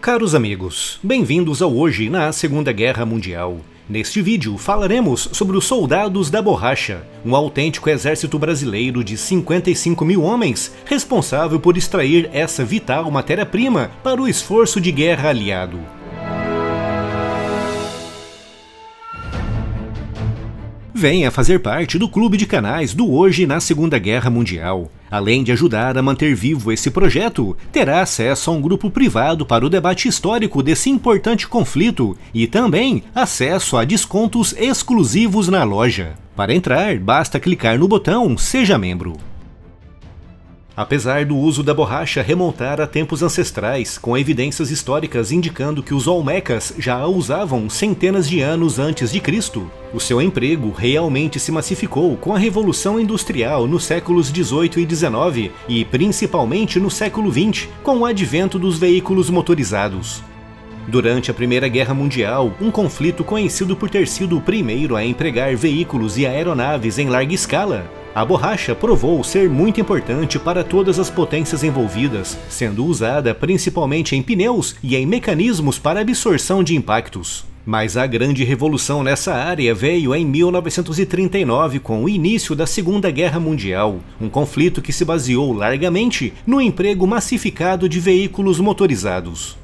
Caros amigos, bem-vindos ao Hoje na Segunda Guerra Mundial. Neste vídeo falaremos sobre os Soldados da Borracha, um autêntico exército brasileiro de 55 mil homens responsável por extrair essa vital matéria-prima para o esforço de guerra aliado. Venha fazer parte do Clube de Canais do Hoje na Segunda Guerra Mundial. Além de ajudar a manter vivo esse projeto, terá acesso a um grupo privado para o debate histórico desse importante conflito e também acesso a descontos exclusivos na loja. Para entrar, basta clicar no botão Seja Membro. Apesar do uso da borracha remontar a tempos ancestrais, com evidências históricas indicando que os Olmecas já a usavam centenas de anos antes de Cristo, o seu emprego realmente se massificou com a Revolução Industrial nos séculos XVIII e XIX e principalmente no século XX, com o advento dos veículos motorizados. Durante a Primeira Guerra Mundial, um conflito conhecido por ter sido o primeiro a empregar veículos e aeronaves em larga escala, a borracha provou ser muito importante para todas as potências envolvidas, sendo usada principalmente em pneus e em mecanismos para absorção de impactos. Mas a grande revolução nessa área veio em 1939 com o início da Segunda Guerra Mundial, um conflito que se baseou largamente no emprego massificado de veículos motorizados.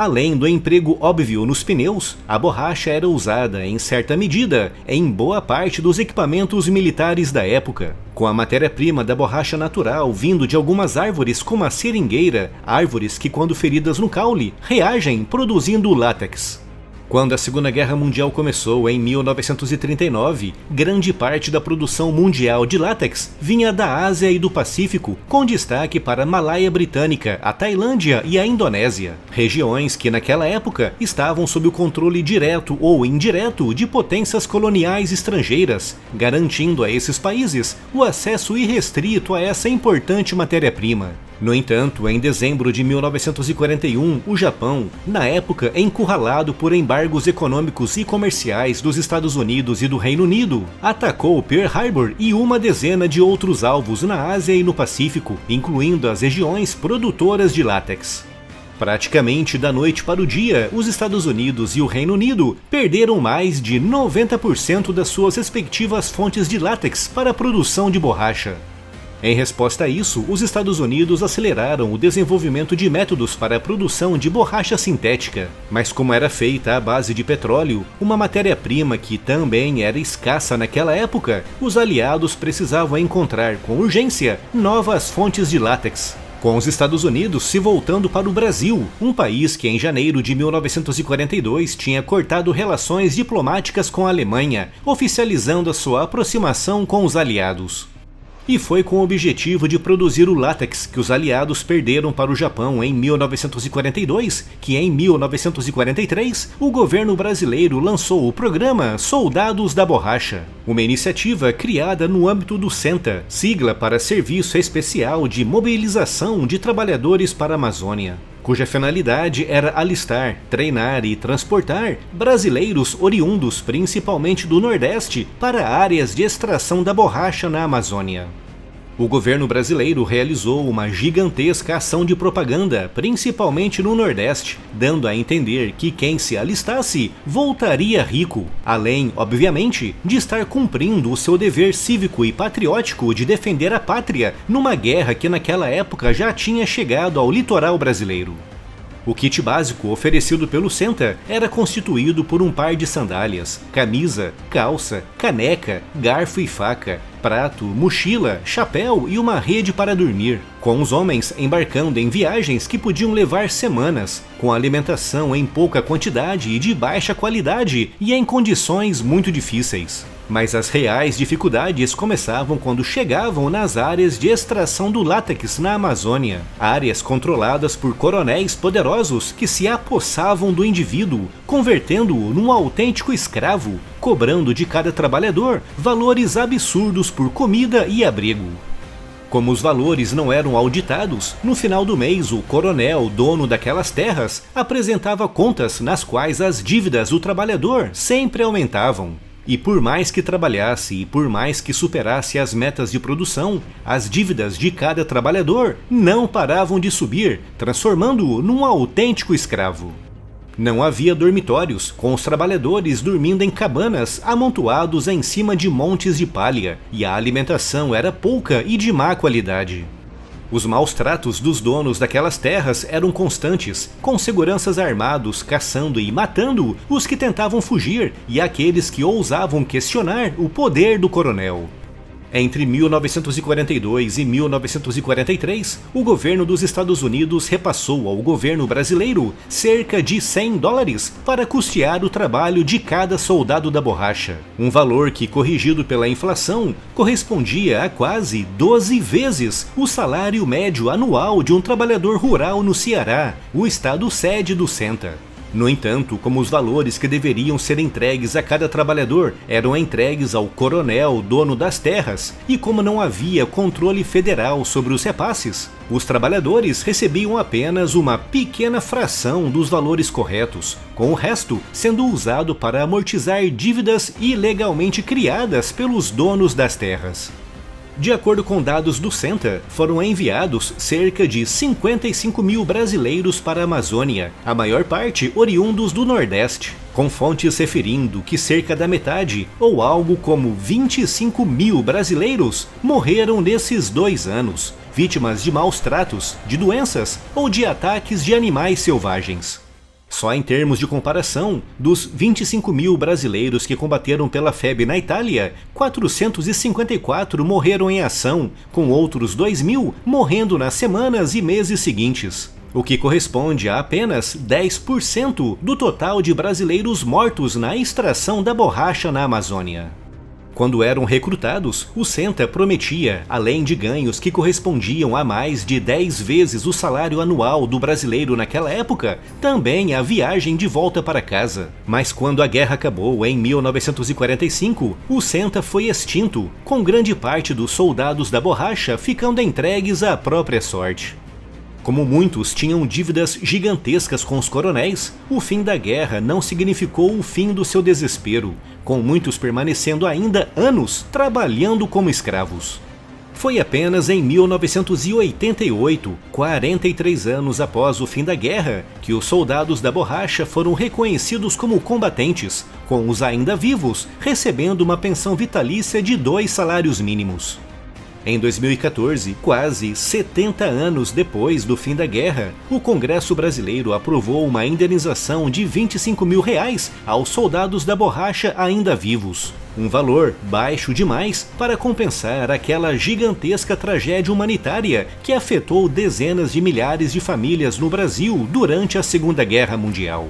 Além do emprego óbvio nos pneus, a borracha era usada, em certa medida, em boa parte dos equipamentos militares da época. Com a matéria-prima da borracha natural vindo de algumas árvores como a seringueira, árvores que quando feridas no caule, reagem produzindo látex. Quando a Segunda Guerra Mundial começou em 1939, grande parte da produção mundial de látex vinha da Ásia e do Pacífico, com destaque para a Malaya Britânica, a Tailândia e a Indonésia, regiões que naquela época estavam sob o controle direto ou indireto de potências coloniais estrangeiras, garantindo a esses países o acesso irrestrito a essa importante matéria-prima. No entanto, em dezembro de 1941, o Japão, na época encurralado por embargos econômicos e comerciais dos Estados Unidos e do Reino Unido, atacou Pearl Harbor e uma dezena de outros alvos na Ásia e no Pacífico, incluindo as regiões produtoras de látex. Praticamente da noite para o dia, os Estados Unidos e o Reino Unido perderam mais de 90% das suas respectivas fontes de látex para a produção de borracha. Em resposta a isso, os Estados Unidos aceleraram o desenvolvimento de métodos para a produção de borracha sintética. Mas como era feita à base de petróleo, uma matéria-prima que também era escassa naquela época, os aliados precisavam encontrar com urgência novas fontes de látex. Com os Estados Unidos se voltando para o Brasil, um país que em janeiro de 1942 tinha cortado relações diplomáticas com a Alemanha, oficializando a sua aproximação com os aliados. E foi com o objetivo de produzir o látex que os aliados perderam para o Japão em 1942, que em 1943 o governo brasileiro lançou o programa Soldados da Borracha, uma iniciativa criada no âmbito do SEMTA, sigla para Serviço Especial de Mobilização de Trabalhadores para a Amazônia, cuja finalidade era alistar, treinar e transportar brasileiros oriundos principalmente do Nordeste para áreas de extração da borracha na Amazônia. O governo brasileiro realizou uma gigantesca ação de propaganda, principalmente no Nordeste, dando a entender que quem se alistasse voltaria rico, além, obviamente, de estar cumprindo o seu dever cívico e patriótico de defender a pátria numa guerra que naquela época já tinha chegado ao litoral brasileiro. O kit básico oferecido pelo SEMTA era constituído por um par de sandálias, camisa, calça, caneca, garfo e faca, prato, mochila, chapéu e uma rede para dormir, com os homens embarcando em viagens que podiam levar semanas, com alimentação em pouca quantidade e de baixa qualidade e em condições muito difíceis. Mas as reais dificuldades começavam quando chegavam nas áreas de extração do látex na Amazônia, áreas controladas por coronéis poderosos que se apossavam do indivíduo, convertendo-o num autêntico escravo, cobrando de cada trabalhador valores absurdos por comida e abrigo. Como os valores não eram auditados, no final do mês o coronel, dono daquelas terras, apresentava contas nas quais as dívidas do trabalhador sempre aumentavam. E por mais que trabalhasse e por mais que superasse as metas de produção, as dívidas de cada trabalhador não paravam de subir, transformando-o num autêntico escravo. Não havia dormitórios, com os trabalhadores dormindo em cabanas amontoados em cima de montes de palha, e a alimentação era pouca e de má qualidade. Os maus tratos dos donos daquelas terras eram constantes, com seguranças armados caçando e matando os que tentavam fugir e aqueles que ousavam questionar o poder do coronel. Entre 1942 e 1943, o governo dos Estados Unidos repassou ao governo brasileiro cerca de $100 para custear o trabalho de cada soldado da borracha, um valor que, corrigido pela inflação, correspondia a quase 12 vezes o salário médio anual de um trabalhador rural no Ceará, o estado sede do Senta. No entanto, como os valores que deveriam ser entregues a cada trabalhador eram entregues ao coronel, dono das terras, e como não havia controle federal sobre os repasses, os trabalhadores recebiam apenas uma pequena fração dos valores corretos, com o resto sendo usado para amortizar dívidas ilegalmente criadas pelos donos das terras. De acordo com dados do Senta, foram enviados cerca de 55 mil brasileiros para a Amazônia, a maior parte oriundos do Nordeste, com fontes referindo que cerca da metade, ou algo como 25 mil brasileiros, morreram nesses 2 anos, vítimas de maus tratos, de doenças ou de ataques de animais selvagens. Só em termos de comparação, dos 25 mil brasileiros que combateram pela febre na Itália, 454 morreram em ação, com outros 2.000 morrendo nas semanas e meses seguintes, o que corresponde a apenas 10% do total de brasileiros mortos na extração da borracha na Amazônia. Quando eram recrutados, o Senta prometia, além de ganhos que correspondiam a mais de 10 vezes o salário anual do brasileiro naquela época, também a viagem de volta para casa. Mas quando a guerra acabou em 1945, o Senta foi extinto, com grande parte dos soldados da borracha ficando entregues à própria sorte. Como muitos tinham dívidas gigantescas com os coronéis, o fim da guerra não significou o fim do seu desespero, com muitos permanecendo ainda anos trabalhando como escravos. Foi apenas em 1988, 43 anos após o fim da guerra, que os soldados da borracha foram reconhecidos como combatentes, com os ainda vivos recebendo uma pensão vitalícia de 2 salários mínimos. Em 2014, quase 70 anos depois do fim da guerra, o Congresso Brasileiro aprovou uma indenização de R$ 25 mil aos soldados da borracha ainda vivos. Um valor baixo demais para compensar aquela gigantesca tragédia humanitária que afetou dezenas de milhares de famílias no Brasil durante a Segunda Guerra Mundial.